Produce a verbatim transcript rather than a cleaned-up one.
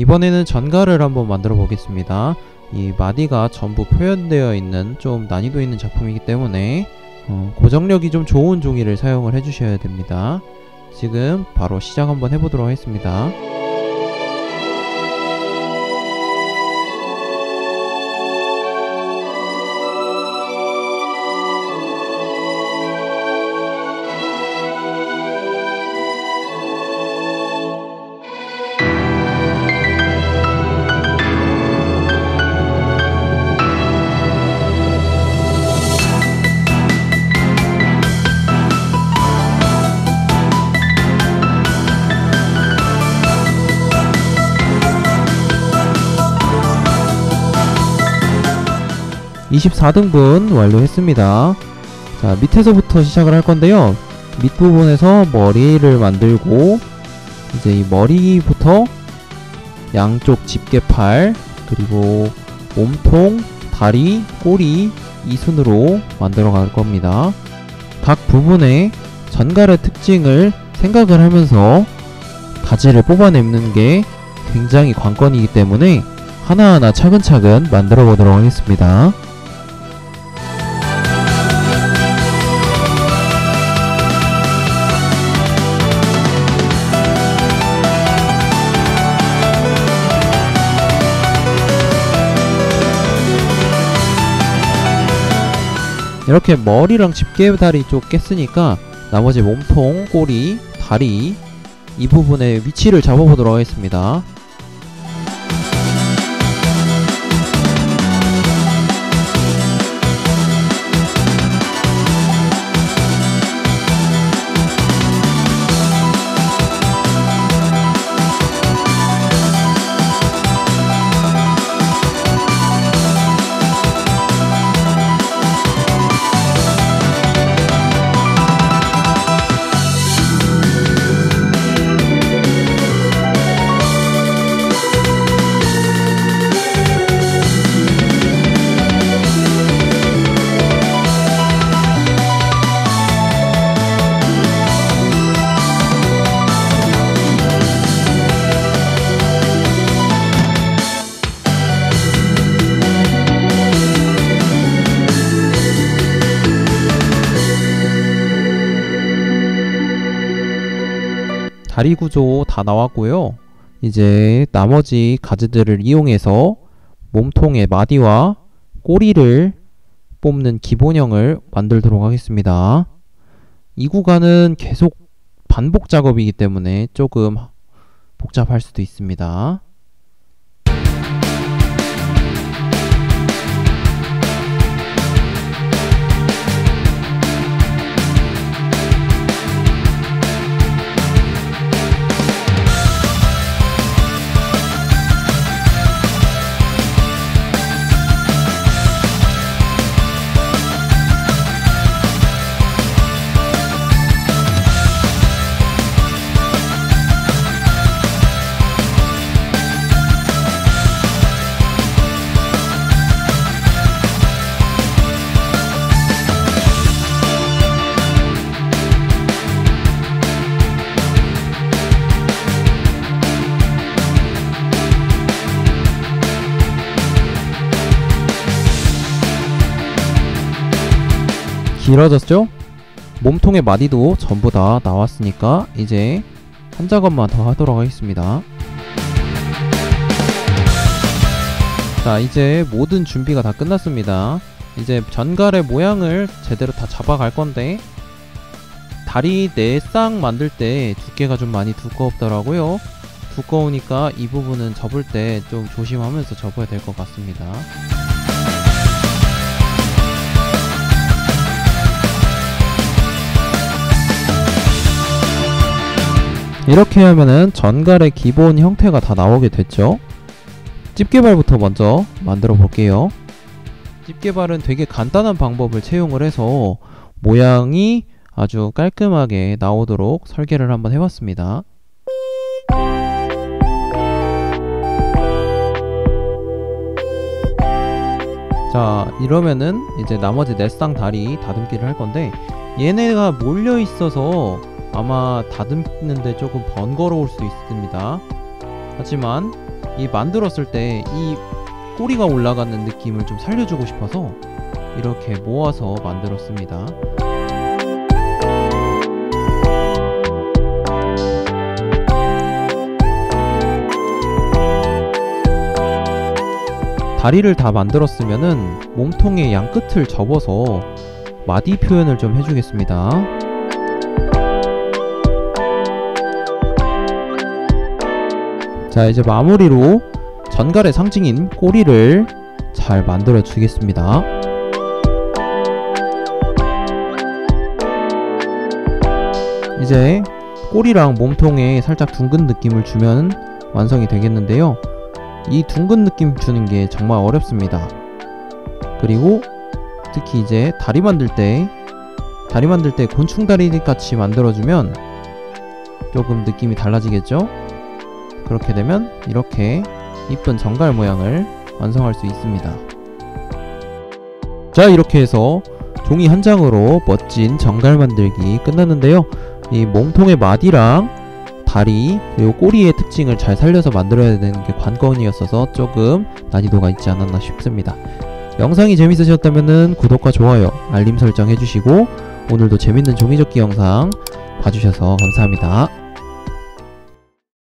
이번에는 전가를 한번 만들어 보겠습니다. 이 마디가 전부 표현되어 있는 좀 난이도 있는 작품이기 때문에 어, 고정력이 좀 좋은 종이를 사용을 해주셔야 됩니다. 지금 바로 시작 한번 해보도록 하겠습니다. 이십사 등분 완료했습니다. 자, 밑에서부터 시작을 할 건데요. 밑부분에서 머리를 만들고 이제 이 머리부터 양쪽 집게팔 그리고 몸통, 다리, 꼬리 이 순으로 만들어 갈 겁니다. 각 부분의 전갈의 특징을 생각을 하면서 가지를 뽑아내는 게 굉장히 관건이기 때문에 하나하나 차근차근 만들어 보도록 하겠습니다. 이렇게 머리랑 집게다리 쪽 깼으니까 나머지 몸통, 꼬리, 다리 이 부분의 위치를 잡아보도록 하겠습니다. 다리 구조 다 나왔고요. 이제 나머지 가지들을 이용해서 몸통의 마디와 꼬리를 뽑는 기본형을 만들도록 하겠습니다. 이 구간은 계속 반복 작업이기 때문에 조금 복잡할 수도 있습니다. 길어졌죠? 몸통의 마디도 전부 다 나왔으니까 이제 한 작업만 더 하도록 하겠습니다. 자, 이제 모든 준비가 다 끝났습니다. 이제 전갈의 모양을 제대로 다 잡아갈 건데 다리 네 쌍 만들 때 두께가 좀 많이 두껍더라고요. 두꺼우니까 이 부분은 접을 때 좀 조심하면서 접어야 될 것 같습니다. 이렇게 하면은 전갈의 기본 형태가 다 나오게 됐죠. 집게발부터 먼저 만들어 볼게요. 집게발은 되게 간단한 방법을 채용을 해서 모양이 아주 깔끔하게 나오도록 설계를 한번 해봤습니다. 자, 이러면은 이제 나머지 네 쌍 다리 다듬기를 할 건데 얘네가 몰려 있어서 아마 다듬는데 조금 번거로울 수 있습니다. 하지만 이 만들었을 때 이 꼬리가 올라가는 느낌을 좀 살려주고 싶어서 이렇게 모아서 만들었습니다. 다리를 다 만들었으면은 몸통의 양 끝을 접어서 마디 표현을 좀 해주겠습니다. 자, 이제 마무리로 전갈의 상징인 꼬리를 잘 만들어 주겠습니다. 이제 꼬리랑 몸통에 살짝 둥근 느낌을 주면 완성이 되겠는데요. 이 둥근 느낌 주는 게 정말 어렵습니다. 그리고 특히 이제 다리 만들 때 다리 만들 때 곤충다리 같이 만들어주면 조금 느낌이 달라지겠죠? 그렇게 되면 이렇게 이쁜 전갈 모양을 완성할 수 있습니다. 자, 이렇게 해서 종이 한 장으로 멋진 전갈 만들기 끝났는데요. 이 몸통의 마디랑 다리 그리고 꼬리의 특징을 잘 살려서 만들어야 되는 게 관건이었어서 조금 난이도가 있지 않았나 싶습니다. 영상이 재밌으셨다면 구독과 좋아요, 알림 설정 해주시고 오늘도 재밌는 종이접기 영상 봐주셔서 감사합니다.